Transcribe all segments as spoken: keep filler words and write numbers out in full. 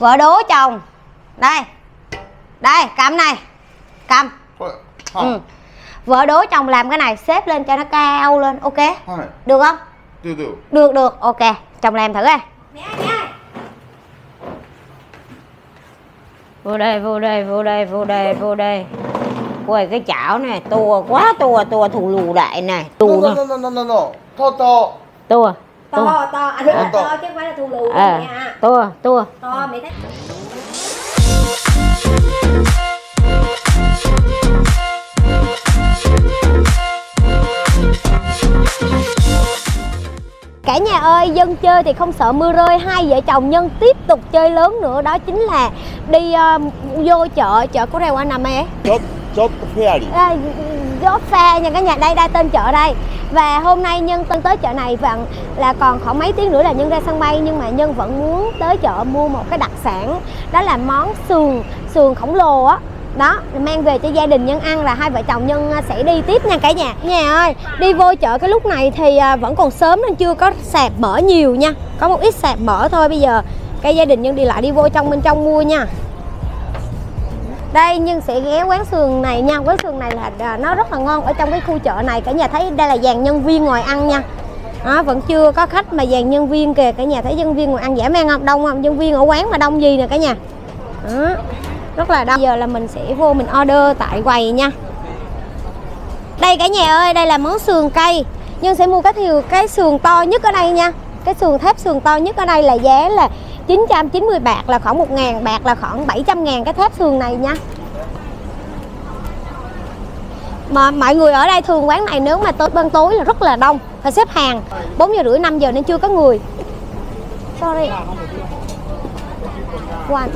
Vợ đố chồng. Đây. Đây, cầm này. Cầm. Ừ. Vợ đố chồng làm cái này, xếp lên cho nó cao lên, ok? Được không? Được được. Được được, ok. Chồng làm thử đi. Vô đây, vô đây, vô đây, vô đây, vô đây. Quay cái chảo này, tua quá, tua, tua thù lù đại này, tua. No no no no no no. Thô to. Tua. To to, anh nói là to chứ không phải là thù lù nha. Tua, tua. To mày thấy. Cả nhà ơi, dân chơi thì không sợ mưa rơi. Hai vợ chồng Nhân tiếp tục chơi lớn nữa, đó chính là đi um, vô chợ. Chợ có rau anh nằm ấy chốt chốt phe đi chốt phe nha cả nhà. Đây đây tên chợ đây. Và hôm nay Nhân tên tới chợ này và là còn khoảng mấy tiếng nữa là Nhân ra sân bay, nhưng mà Nhân vẫn muốn tới chợ mua một cái đặc sản, đó là món sườn sườn khổng lồ á. Đó, mang về cho gia đình Nhân ăn, là hai vợ chồng Nhân sẽ đi tiếp nha cả nhà. Nhà ơi, đi vô chợ cái lúc này thì vẫn còn sớm nên chưa có sạp mở nhiều nha. Có một ít sạp mở thôi. Bây giờ cái gia đình Nhân đi lại đi vô trong bên trong mua nha. Đây, Nhân sẽ ghé quán sườn này nha. Quán sườn này là nó rất là ngon. Ở trong cái khu chợ này cả nhà thấy đây là dàn nhân viên ngồi ăn nha. Đó, vẫn chưa có khách mà dàn nhân viên kìa. Cả nhà thấy nhân viên ngồi ăn dễ mang không? Đông không? Nhân viên ở quán mà đông gì nè cả nhà. Đó, rất là đông. Bây giờ là mình sẽ vô mình order tại quầy nha. Đây cả nhà ơi, đây là món sườn cây. Nhưng sẽ mua cái thiều cái sườn to nhất ở đây nha. Cái sườn thép sườn to nhất ở đây là giá là chín trăm chín mươi bạc, là khoảng một ngàn bạc, là khoảng bảy trăm ngàn cái thép sườn này nha. Mà mọi người ở đây thường quán này nếu mà tới ban tối là rất là đông, phải xếp hàng bốn giờ rưỡi năm giờ nên chưa có người. Sorry. One.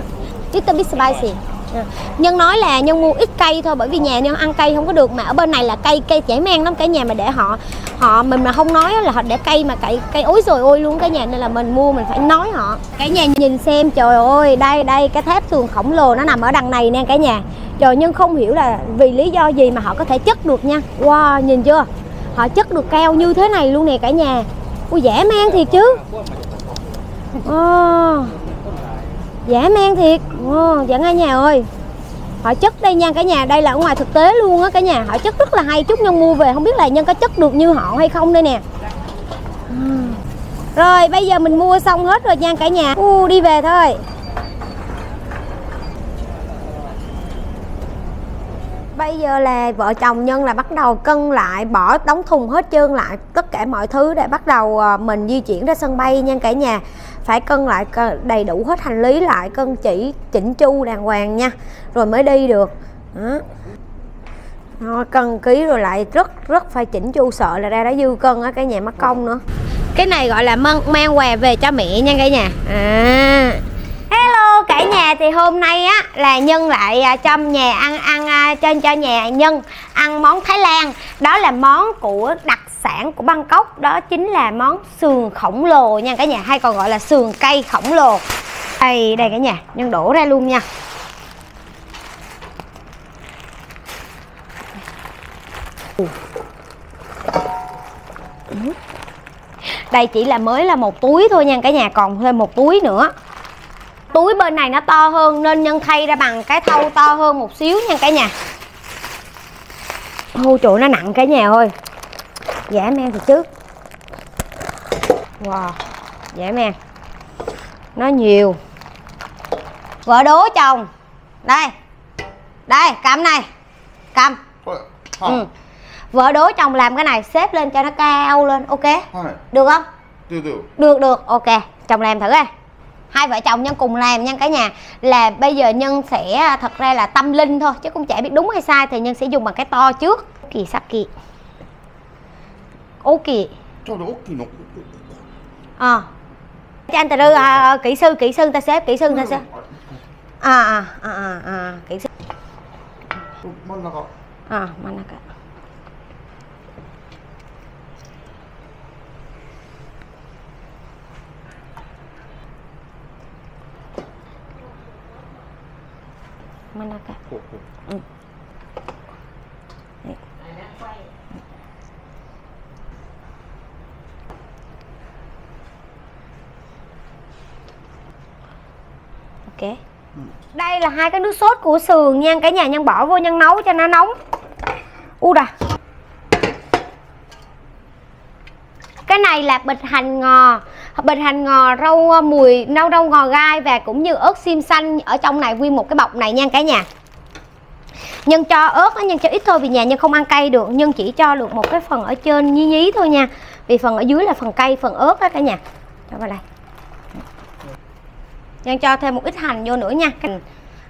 Little bit spicy. Yeah. Nhân nói là Nhân mua ít cây thôi, bởi vì nhà Nhân ăn cây không có được, mà ở bên này là cây cây chảy men lắm cả nhà, mà để họ họ mình mà không nói là họ để cây mà cây cây ối rồi ôi luôn cả nhà, nên là mình mua mình phải nói họ. Cả nhà nhìn xem, trời ơi, đây đây cái thép sườn khổng lồ nó nằm ở đằng này nè cả nhà. Trời, Nhân không hiểu là vì lý do gì mà họ có thể chất được nha. Wow, nhìn chưa? Họ chất được cao như thế này luôn nè cả nhà. Ui, dã man thiệt chứ. Oh. Dã man thiệt. Ồ, dạ ngay nhà ơi. Họ chất đây nha cả nhà, đây là ở ngoài thực tế luôn á cả nhà. Họ chất rất là hay, chút Nhân mua về không biết là Nhân có chất được như họ hay không đây nè. À. Rồi bây giờ mình mua xong hết rồi nha cả nhà. U đi về thôi. Bây giờ là vợ chồng Nhân là bắt đầu cân lại, bỏ đóng thùng hết trơn lại tất cả mọi thứ để bắt đầu mình di chuyển ra sân bay nha cả nhà. Phải cân lại đầy đủ hết hành lý lại, cân chỉ chỉnh chu đàng hoàng nha, rồi mới đi được. Đó. Đó, cân ký rồi lại rất rất phải chỉnh chu, sợ là ra đó dư cân á cả nhà, mắc công nữa. Cái này gọi là mang, mang quà về cho mẹ nha cả nhà. À. Hello cả nhà, thì hôm nay á là Nhân lại cho nhà ăn ăn cho cho nhà Nhân ăn món Thái Lan, đó là món của đặc sản của Bangkok, đó chính là món sườn khổng lồ nha cả nhà, hay còn gọi là sườn cây khổng lồ. Đây đây cả nhà, Nhân đổ ra luôn nha. Đây chỉ là mới là một túi thôi nha cả nhà, còn thêm một túi nữa. Túi bên này nó to hơn nên Nhân thay ra bằng cái thau to hơn một xíu nha cả nhà. Ô trời, nó nặng cả nhà ơi. Dã man thì chứ. Wow, dã man. Nó nhiều. Vợ đố chồng. Đây. Đây, cầm này. Cầm. Ừ. Vợ đố chồng làm cái này, xếp lên cho nó cao lên, ok? Được không? Được được. Được được, ok. Chồng làm thử đi. Hai vợ chồng Nhân cùng làm nha cả nhà. Là bây giờ Nhân sẽ thật ra là tâm linh thôi, chứ cũng chả biết đúng hay sai, thì Nhân sẽ dùng bằng cái to trước. Kì sắp kì. Ok. À. Cho anh Teru à, kỹ sư kỹ sư ta xếp kỹ sư ta xếp. À à à à kỹ sư. À mana cả. Mana cả. Ừ. kìa. Đây là hai cái nước sốt của sườn nha cả nhà, Nhân bỏ vô Nhân nấu cho nó nóng. U đà. Cái này là bịch hành ngò, bịch hành ngò rau mùi nâu, rau ngò gai và cũng như ớt xiêm xanh ở trong này, nguyên một cái bọc này nha cả nhà. Nhân cho ớt, Nhân cho ít thôi vì nhà Nhân không ăn cay được, Nhân chỉ cho được một cái phần ở trên nhí nhí thôi nha. Vì phần ở dưới là phần cay, phần ớt đó cả nhà. Cho vào đây. Nhân cho thêm một ít hành vô nữa nha.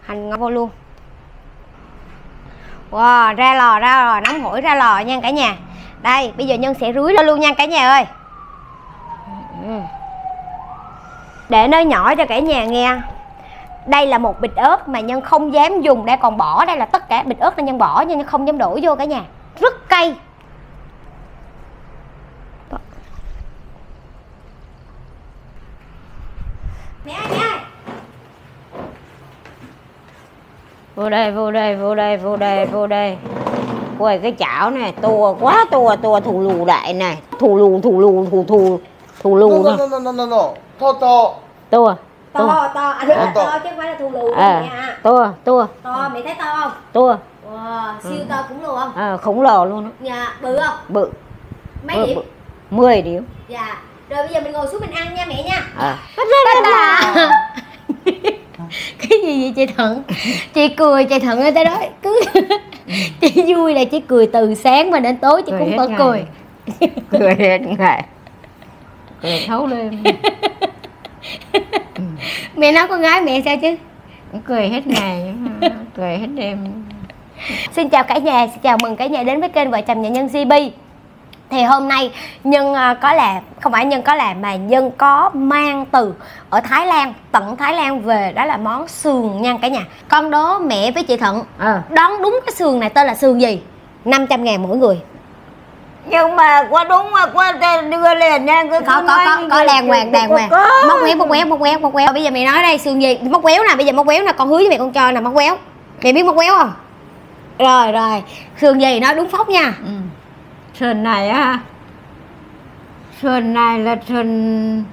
Hành ngò vô luôn. Wow, ra lò, ra lò, nóng hổi ra lò nha cả nhà. Đây, bây giờ Nhân sẽ rưới lên luôn nha cả nhà ơi. Để nơi nhỏ cho cả nhà nghe. Đây là một bịch ớt mà Nhân không dám dùng, đây còn bỏ, đây là tất cả bịch ớt là Nhân bỏ nhưng Nhân không dám đổ vô cả nhà. Rất cay. Mẹ ơi, mẹ ơi. Vô đây, vô đây, vô đây, vô đây, vô đây. Ôi cái chảo này to quá, to to thù lù đại này, thù lù thù lù thù thù thù lù này. No no no no, to to. To. To to, anh nói là to chứ không phải là thù lù nha. To to. To, mày thấy to không? To. Wow, siêu to khủng lồ không? À, khủng lồ luôn á. Dạ, bự không? Bự. Mấy điểm? mười điểm. Dạ. Rồi bây giờ mình ngồi xuống mình ăn nha mẹ nha. À. Cái gì vậy chị Thuận? Chị cười chị Thuận ơi, tới đó cứ chị vui là chị cười từ sáng mà đến tối chị cười cũng vẫn cười. Cười hết ngày. Cười thấu lên. Mẹ nói con gái mẹ sao chứ? Cười hết ngày, cười hết đêm. Xin chào cả nhà, xin chào mừng cả nhà đến với kênh Vợ Chồng Nhà Nhân giê pê. Thì hôm nay Nhân có làm, không phải Nhân có làm mà Nhân có mang từ ở Thái Lan, tận Thái Lan về, đó là món sườn nha cả nhà. Con đó mẹ với chị Thuận à. Đón đúng cái sườn này tên là sườn gì? năm trăm ngàn mỗi người. Nhưng mà quá đúng mà quá đưa liền nha. Có, có, có, có đàng hoàng, đàng hoàng. Móc quéo, móc quéo, móc quéo, móc quéo. Bây giờ mẹ nói đây sườn gì? Móc quéo nè, bây giờ móc quéo nè, con hứa với mẹ con cho nè, móc quéo. Mẹ biết móc quéo không? Rồi, rồi. Sườn gì? Nói đúng phóc nha. Ừ. Sườn này á, sườn này là sườn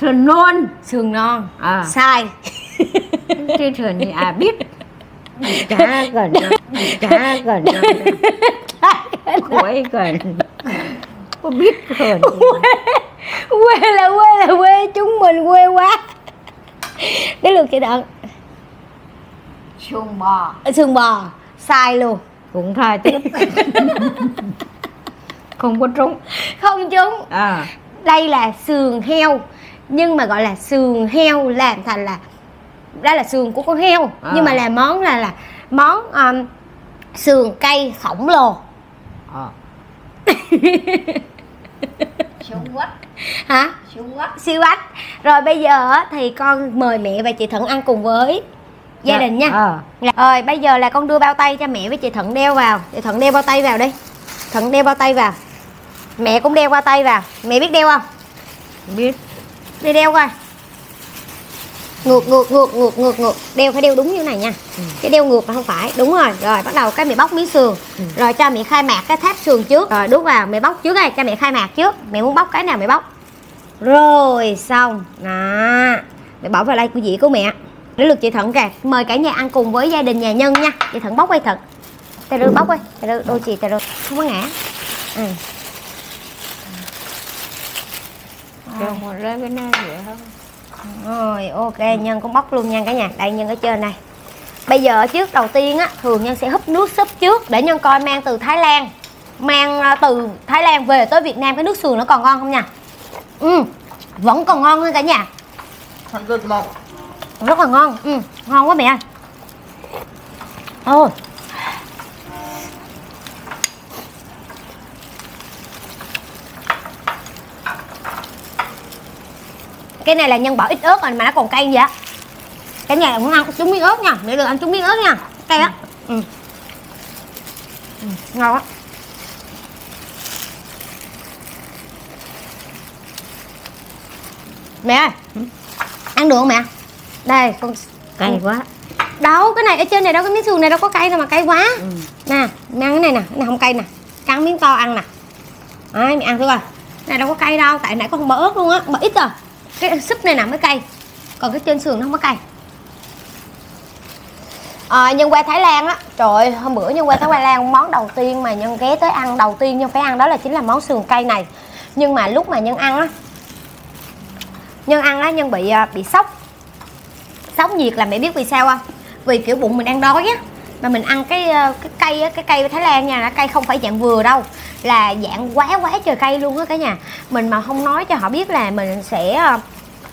sườn non, sườn non à. Sai. Trên sườn thì à biết cá gần cá gần quế gần có biết sườn quê là quê là quê chúng mình quê quá. Đến lượt chị Đặng. Sườn bò. Sườn bò sai luôn, cũng sai tiếp. Không có trúng. Không trúng à. Đây là sườn heo, nhưng mà gọi là sườn heo, làm thành là đây là sườn của con heo à. Nhưng mà là món là là món um, sườn cay khổng lồ à. Siêu quách. Hả? Siêu quách. Siêu quách. Rồi bây giờ thì con mời mẹ và chị Thuận ăn cùng với gia đình nha à. Rồi bây giờ là con đưa bao tay cho mẹ với chị Thuận đeo vào. Chị Thuận đeo bao tay vào đi. Thuận đeo bao tay vào. Mẹ cũng đeo qua tay vào. Mẹ biết đeo không? Biết. Đi đeo coi. Ngược ngược ngược ngược ngược ngược. Đeo phải đeo đúng như này nha. Ừ. Cái đeo ngược là không phải. Đúng rồi. Rồi bắt đầu cái mẹ bóc miếng sườn. Ừ. Rồi cho mẹ khai mạc cái tháp sườn trước. Rồi đút vào. Mẹ bóc trước đây. Cho mẹ khai mạc trước. Mẹ muốn bóc cái nào mẹ bóc. Rồi xong. Đó. Mẹ bỏ vào đây của dĩa của mẹ. Để lượt chị Thuận kìa. Mời cả nhà ăn cùng với gia đình nhà Nhân nha. Chị Thuận bóc quay thật. Teru bóc ơi, Teru, đôi chị Teru không có ngã. Ừ. Rồi lấy cái này dễ hơn. Rồi ok, Nhân cũng bóc luôn nha cả nhà. Đây Nhân ở trên này. Bây giờ trước đầu tiên á, thường Nhân sẽ húp nước súp trước để Nhân coi mang từ Thái Lan, mang từ Thái Lan về tới Việt Nam cái nước sườn nó còn ngon không nha. Ừ, vẫn còn ngon hơn cả nhà. Rất ngon. Rất là ngon. Ừ, ngon quá mẹ ơi. Ôi. Cái này là Nhân bỏ ít ớt rồi mà nó còn cay vậy. Cái này là muốn ăn trúng miếng ớt nha. Mẹ được ăn trúng miếng ớt nha. Cay á. Ừ. Ừ. Ừ. Ngon á. Mẹ ơi. Ừ. Ăn được không mẹ? Đây con. Cay ừ. quá. Đâu cái này ở trên này đâu, cái miếng sườn này đâu có cay đâu mà cay quá. Ừ. Nè mẹ ăn cái này nè. Cái này không cay nè. Cắn miếng to ăn nè. Đấy mẹ ăn thử coi. Cái này đâu có cay đâu. Tại nãy con không bỏ ớt luôn á. Bỏ ít rồi. Cái súp này nè mới cay. Còn cái trên sườn nó không có cay. à, Nhân qua Thái Lan á, trời ơi, hôm bữa Nhân qua Thái Lan, món đầu tiên mà Nhân ghé tới ăn, đầu tiên Nhân phải ăn đó là chính là món sườn cây này. Nhưng mà lúc mà Nhân ăn á, Nhân ăn á, Nhân bị bị sốc. Sốc nhiệt là mẹ biết vì sao không? Vì kiểu bụng mình đang đói á, mà mình ăn cái cái cây á, cái cây Thái Lan nha, là cây không phải dạng vừa đâu, là dạng quá quá trời cây luôn á cả nhà. Mình mà không nói cho họ biết là mình sẽ,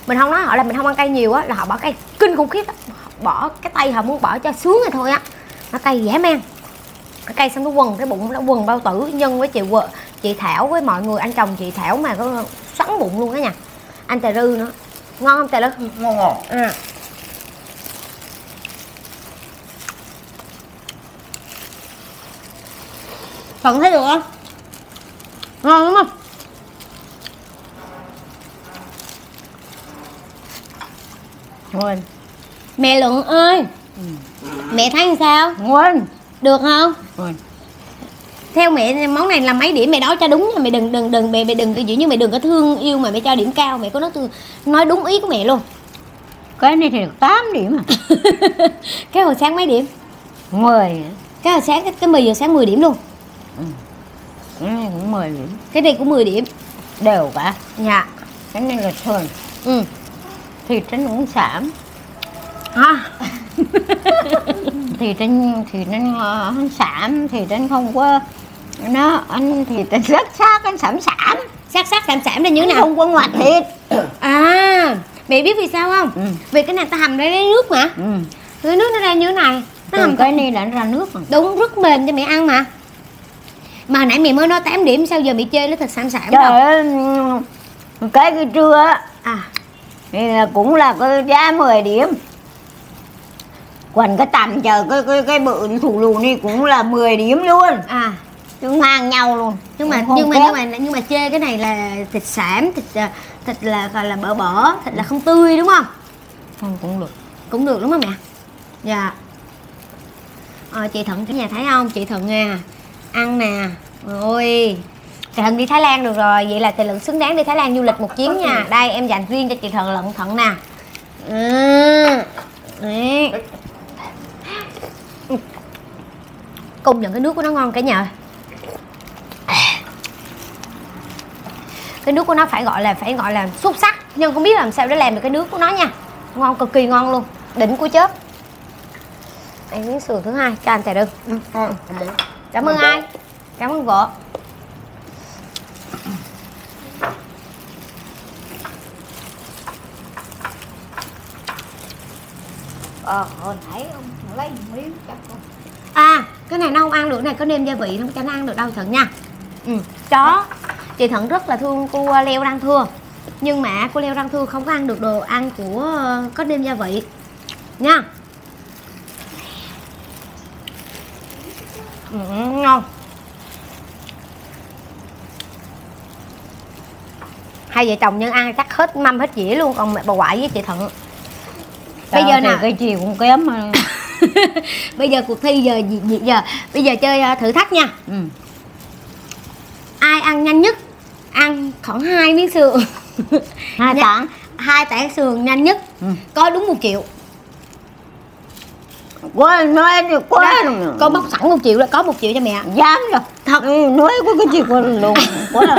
mình không nói họ là mình không ăn cây nhiều á, là họ bỏ cây kinh khủng khiếp á, bỏ cái tay họ muốn bỏ cho sướng rồi thôi á. Nó cây dã man, cái cây xong nó quần cái bụng, nó quần bao tử. Nhân với chị vợ, chị Thảo với mọi người, anh chồng chị Thảo mà có xoắn bụng luôn á nha. Anh Teru nữa, ngon không Teru? Ngon ngon. À. Thuận thấy được không? Ngon đúng không? Ngon. Mẹ Luận ơi, ừ. Mẹ thấy sao? Ngon. Được không? Ngon. Theo mẹ món này là mấy điểm mẹ đó cho đúng nha, mẹ đừng đừng đừng mẹ mẹ đừng cái gì như mẹ đừng có thương yêu mà mẹ cho điểm cao, mẹ có nói từ nói đúng ý của mẹ luôn. Cái này thì được tám điểm à. Cái hồi sáng mấy điểm? mười. Cái hồi sáng cái, cái mười giờ sáng mười điểm luôn. Ừ. Cái này cũng mười điểm. Cái này cũng mười điểm. Đều cả. Dạ. Cái này là thường. Ừ. Thịt trắng cũng xảm. À. Thịt anh thì nó xảm, thì anh không có nó anh thì anh rất xác anh xảm xảm xác xác xảm xảm là như thế nào, không có ngoặt thịt à. Mẹ biết vì sao không? Ừ. Vì cái này ta hầm ra lấy nước mà. Ừ. Cái nước nó ra như thế này, nó hầm cái này là nó ra nước mà. Đúng, rất mềm cho mẹ ăn mà. Mà nãy mẹ mới nói tám điểm, sao giờ bị chê nó thịt xảm xảm đâu. Cái cái trưa á à thì cũng là cái giá mười điểm. Còn cái tầm chờ cái cái cái bự thủ lù này cũng là mười điểm luôn. À, chúng ngang nhau luôn. Nhưng mà nhưng mà, nhưng mà nhưng mà chê cái này là thịt xảm, thịt thịt là gọi là bở bở, thịt là không tươi đúng không? Không cũng được. Cũng được đúng không mẹ? Dạ. Ờ, chị Thuận cả nhà thấy không? Chị Thuận à, ăn nè. Ôi. Chị Thuận đi Thái Lan được rồi, vậy là chị Thuận xứng đáng đi Thái Lan du lịch một chuyến nha. Đây em dành riêng cho chị Thuận lận Thuận nè. Ừ. Đấy. Công nhận cái nước của nó ngon cả nhà. Cái nước của nó phải gọi là phải gọi là xuất sắc. Nhưng không biết làm sao để làm được cái nước của nó nha. Ngon, cực kỳ ngon luôn. Đỉnh của chớp. Đây miếng sườn thứ hai cho anh Tài Đương. Ừ. Cảm ơn ai? Cảm ơn vợ. Ờ, hồi nãy ông lấy miếng cho con. À, cái này nó không ăn được, này có nêm gia vị không cho nó ăn được đâu Thuận nha. Ừ, chó. Chị Thuận rất là thương cô Leo Răng Thưa. Nhưng mà cô Leo Răng Thưa không có ăn được đồ ăn của có nêm gia vị nha. Ừ, ngon. Hai vợ chồng Nhân ăn chắc hết mâm hết dĩa luôn. Còn bà ngoại với chị Thuận bây giờ nào cái chiều cũng kém mà. Bây giờ cuộc thi giờ gì giờ bây giờ chơi thử thách nha. Ừ. Ai ăn nhanh nhất ăn khoảng hai miếng sườn, hai tảng hai tảng sườn nhanh nhất. Ừ. Có đúng một triệu quá nói quá có móc sẵn một triệu là có một triệu cho mẹ dám rồi thật. Ừ, nói có cái gì quá luôn quá là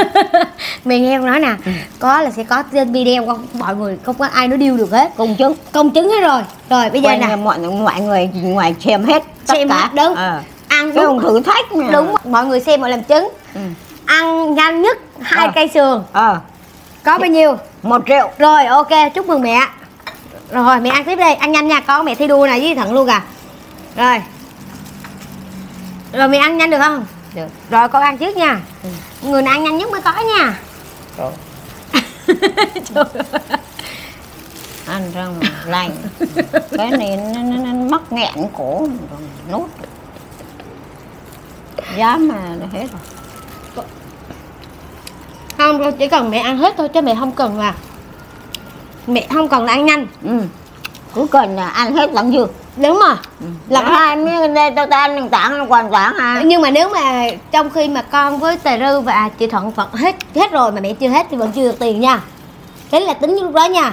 mẹ nghe con nói nè. Ừ. Có là sẽ có trên video con mọi người không có ai nói điêu được hết, công chứng công chứng hết rồi rồi bây giờ nè mọi mọi người ngoài xem hết tất xem cả đúng. À. Ăn đúng thử thách mà. Đúng mọi người xem mọi làm chứng. Ừ. Ăn nhanh nhất hai à. Cây sườn à. Có bao nhiêu? Một triệu rồi. Ok, chúc mừng mẹ. Rồi mẹ ăn tiếp đi, ăn nhanh nha con, mẹ thi đua này với Thuận luôn à. Rồi. Rồi mẹ ăn nhanh được không? Được. Rồi con ăn trước nha. Ừ. Người nào ăn nhanh nhất mới có nha. Được. Ăn ra mà lành. Cái này nó, nó, nó mắc nghẹn cổ nốt. Giá mà nó hết rồi. Không, chỉ cần mẹ ăn hết thôi chứ mẹ không cần là mẹ không cần là ăn nhanh. Ừ. Cứ cần là ăn hết lẫn dư. Đúng rồi. Ừ. Là hai miếng đây tao ta ăn tảng còn tảng à. Nhưng mà nếu mà trong khi mà con với Teru và chị Thuận Phật hết hết rồi mà mẹ chưa hết thì vẫn chưa được tiền nha. Thế là tính lúc đó nha.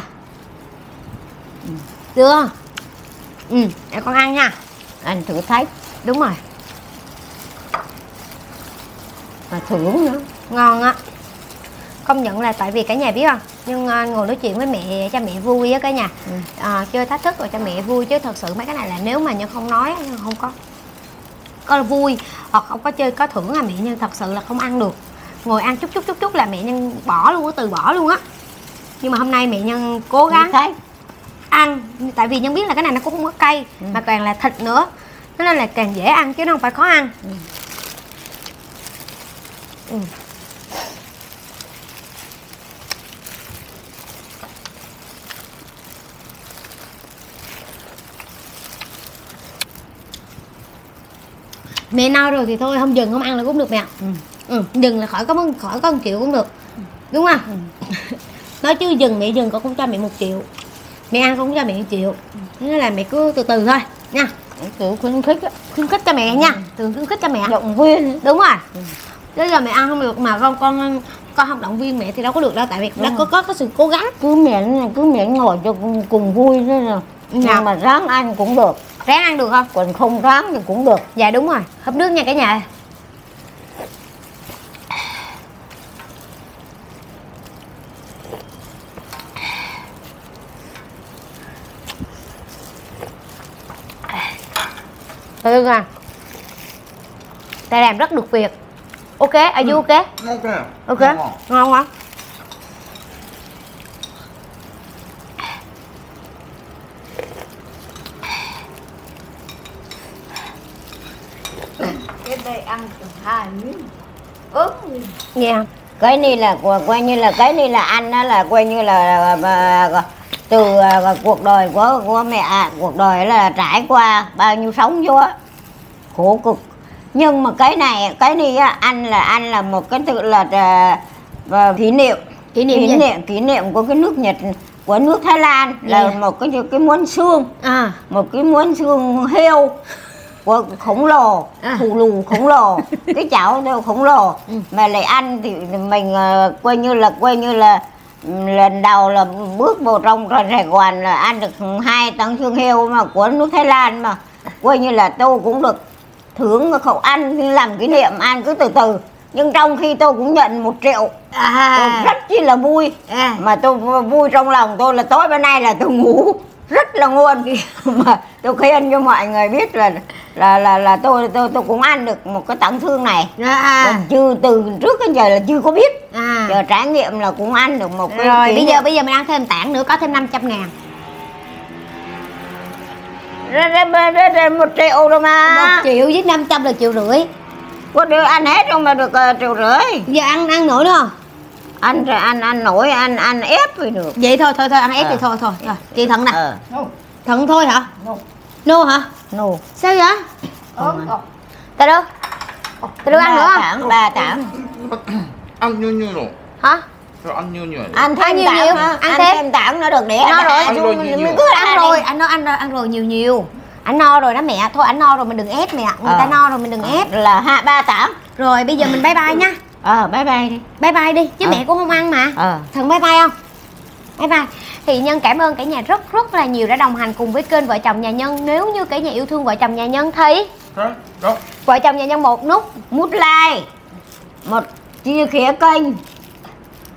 Ừ. Được không? Ừ, để con ăn nha. Anh thử thách. Đúng rồi. Và thử nữa. Ngon á. Công nhận là tại vì cả nhà biết không, nhưng uh, ngồi nói chuyện với mẹ cho mẹ vui á cả nhà. ừ. uh, Chơi thách thức rồi cho mẹ vui, chứ thật sự mấy cái này là nếu mà Nhân không nói, Nhân không có có vui hoặc không có chơi có thưởng là mẹ Nhân thật sự là không ăn được. Ngồi ăn chút chút chút chút là mẹ Nhân bỏ luôn á, từ bỏ luôn á. Nhưng mà hôm nay mẹ Nhân cố gắng thấy ăn, tại vì Nhân biết là cái này nó cũng không có cay, ừ. mà toàn là thịt nữa, nên là càng dễ ăn chứ nó không phải khó ăn. ừ. Ừ. Mẹ no rồi thì thôi, không dừng không ăn là cũng được mẹ. ừ. Ừ. Dừng là khỏi có khỏi có một triệu cũng được, ừ. đúng không? ừ. Nói chứ dừng mẹ dừng con cũng cho mẹ một triệu, mẹ ăn con cũng cho mẹ một triệu. ừ. Thế là mẹ cứ từ từ thôi nha, kiểu khuyến khích đó. Khuyến khích cho mẹ nha, từ khuyến khích cho mẹ, động viên. Đúng rồi. ừ. Bây giờ mẹ ăn không được mà con con con không động viên mẹ thì đâu có được đâu, tại vì đã có có có sự cố gắng. Cứ mẹ cứ mẹ ngồi cho cùng, cùng vui thôi nè. Nào mà ráng ăn cũng được. Ráng ăn được không? Còn không ráng thì cũng được. Dạ đúng rồi. Húp nước nha cả nhà. Thôi được rồi. Ta làm rất được việc. Ok, are you ok? Ok. Ok. Ngon hả? Đây ăn từ hai miếng. Ốm. Nghe. Cái này là coi như là cái này là ăn đó là coi như là, là từ cuộc đời của của mẹ, à, cuộc đời là trải qua bao nhiêu sống vô á, khổ cực. Nhưng mà cái này cái này á, ăn là ăn là một cái tự là và kỷ niệm kỷ niệm kỷ niệm, kỷ niệm của cái nước Nhật, của nước Thái Lan là yeah. một cái cái muỗng xương, à. một cái muỗng xương heo. Khổng lồ, à. Thù lù khổng lồ, cái chảo đều khổng lồ. ừ. Mà lại ăn thì mình uh, coi như là coi như là lần đầu là bước vào trong rồi Sài Gòn là ăn được hai tấn xương heo mà của nước Thái Lan, mà coi như là tôi cũng được thưởng khẩu ăn làm kỷ niệm, ăn cứ từ từ. Nhưng trong khi tôi cũng nhận một triệu, à. tôi rất chi là vui, à. mà tôi vui trong lòng tôi là tối bữa nay là tôi ngủ rất là ngon mà tôi khen cho mọi người biết là là là là tôi tôi tôi cũng ăn được một cái tặng thương này, à. còn chưa từ trước đến giờ là chưa có biết, à. giờ trải nghiệm là cũng ăn được một cái. Rồi bây giờ bây giờ mình ăn thêm tảng nữa có thêm năm trăm ngàn, một triệu rồi mà, một triệu với năm trăm là triệu rưỡi, có được ăn hết không mà được uh, triệu rưỡi. Giờ ăn ăn nổi nữa không? Ăn rồi ăn ăn nổi ăn ăn ép thì được. Vậy thôi thôi thôi ăn ép à. thì thôi thôi. Rồi, chị Thận nè. À. Thận thôi hả? No. No hả? No. Sao vậy? Ốm. Tao đâu? Tao đâu ăn nữa không? Tảng ba tảng. Ăn nhiêu nhiêu rồi? Hả? Rồi ăn nhiêu nhiêu. Ăn thêm nhiêu nhiêu? Ăn thêm tảng nữa được để ăn. Nó rồi, mình cứ ăn rồi, anh nó ăn ăn rồi nhiều nhiều. Anh no rồi đó mẹ, thôi anh no rồi mình đừng ép mẹ. Người ta no rồi mình đừng ép là ha ba tảng. Rồi bây giờ mình bye bye nha. Ờ, bye bye đi. Bye bye đi, chứ ờ. mẹ cũng không ăn mà. Ờ. Thận bye bye không? Bye bye. Thì Nhân cảm ơn cả nhà rất rất là nhiều đã đồng hành cùng với kênh Vợ Chồng Nhà Nhân. Nếu như cả nhà yêu thương Vợ Chồng Nhà Nhân thì đó, đó. Vợ Chồng Nhà Nhân một nút mút like, một chia sẻ kênh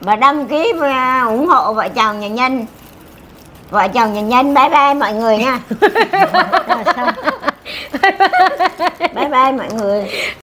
và đăng ký và ủng hộ Vợ Chồng Nhà Nhân. Vợ Chồng Nhà Nhân bye bye mọi người nha. Bye bye mọi người.